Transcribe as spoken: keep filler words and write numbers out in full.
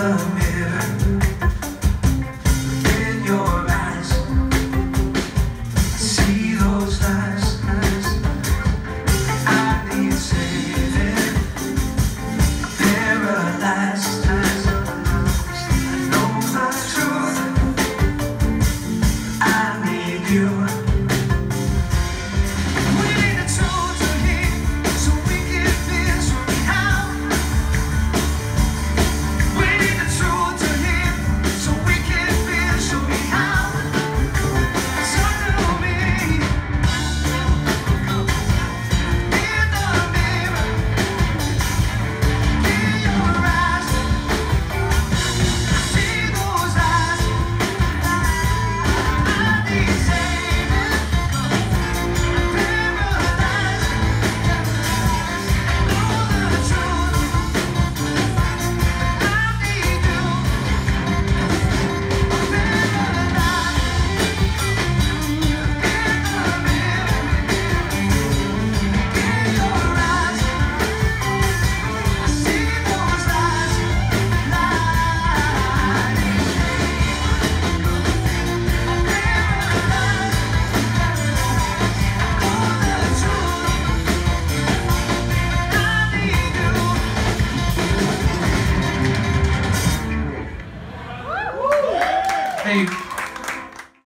the